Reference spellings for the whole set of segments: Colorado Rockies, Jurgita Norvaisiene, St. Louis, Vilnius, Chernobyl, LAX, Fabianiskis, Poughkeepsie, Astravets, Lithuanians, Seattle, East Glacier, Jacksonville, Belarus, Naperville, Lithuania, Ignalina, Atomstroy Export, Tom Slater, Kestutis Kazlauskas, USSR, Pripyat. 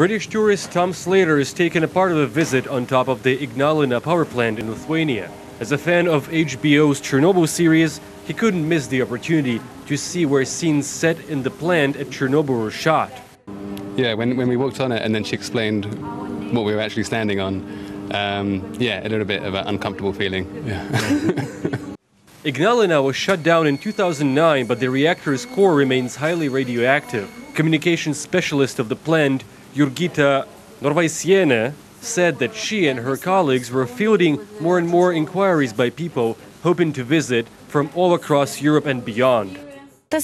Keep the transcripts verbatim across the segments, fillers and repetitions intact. British tourist Tom Slater is taken apart of a visit on top of the Ignalina power plant in Lithuania. As a fan of H B O's Chernobyl series, he couldn't miss the opportunity to see where scenes set in the plant at Chernobyl were shot. Yeah, when, when we walked on it and then she explained what we were actually standing on, um, yeah, a little bit of an uncomfortable feeling. Yeah. Ignalina was shut down in two thousand nine, but the reactor's core remains highly radioactive. Communications specialist of the plant, Jurgita Norvaisiene, said that she and her colleagues were fielding more and more inquiries by people hoping to visit from all across Europe and beyond. There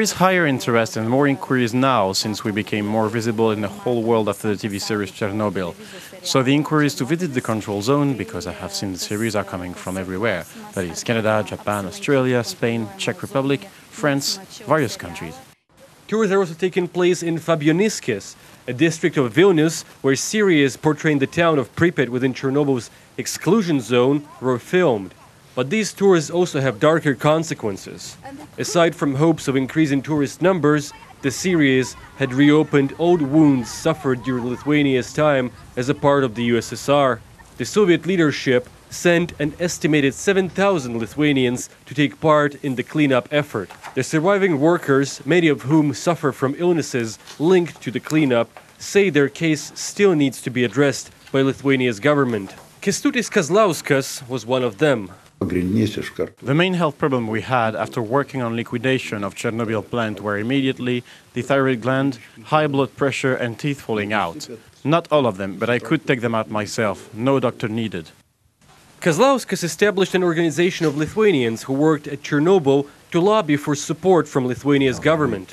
is higher interest and more inquiries now, since we became more visible in the whole world after the T V series Chernobyl. So the inquiries to visit the control zone, because I have seen the series, are coming from everywhere. That is Canada, Japan, Australia, Spain, Czech Republic, France, various countries. Tours are also taking place in Fabianiskis, a district of Vilnius where series portraying the town of Pripyat within Chernobyl's exclusion zone were filmed. But these tours also have darker consequences. Aside from hopes of increasing tourist numbers, the series had reopened old wounds suffered during Lithuania's time as a part of the U S S R. The Soviet leadership sent an estimated seven thousand Lithuanians to take part in the cleanup effort. The surviving workers, many of whom suffer from illnesses linked to the cleanup, say their case still needs to be addressed by Lithuania's government. Kestutis Kazlauskas was one of them. The main health problem we had after working on liquidation of Chernobyl plant were immediately the thyroid gland, high blood pressure and teeth falling out. Not all of them, but I could take them out myself, no doctor needed. Kazlauskas established an organization of Lithuanians who worked at Chernobyl to lobby for support from Lithuania's government.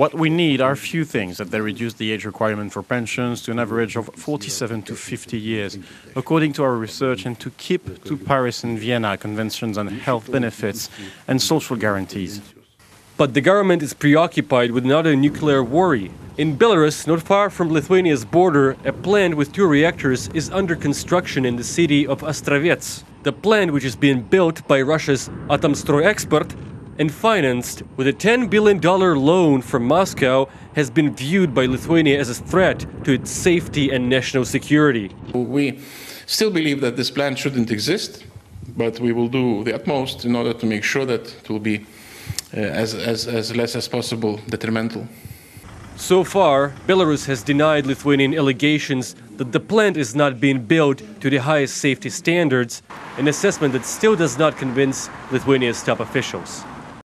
What we need are few things, that they reduce the age requirement for pensions to an average of forty-seven to fifty years, according to our research, and to keep to Paris and Vienna conventions on health benefits and social guarantees. But the government is preoccupied with another nuclear worry. In Belarus, not far from Lithuania's border, a plant with two reactors is under construction in the city of Astravets. The plant, which is being built by Russia's Atomstroy Export and financed with a ten billion dollar loan from Moscow, has been viewed by Lithuania as a threat to its safety and national security. We still believe that this plant shouldn't exist, but we will do the utmost in order to make sure that it will be uh, as, as, as less as possible detrimental. So far, Belarus has denied Lithuanian allegations that the plant is not being built to the highest safety standards, an assessment that still does not convince Lithuania's top officials.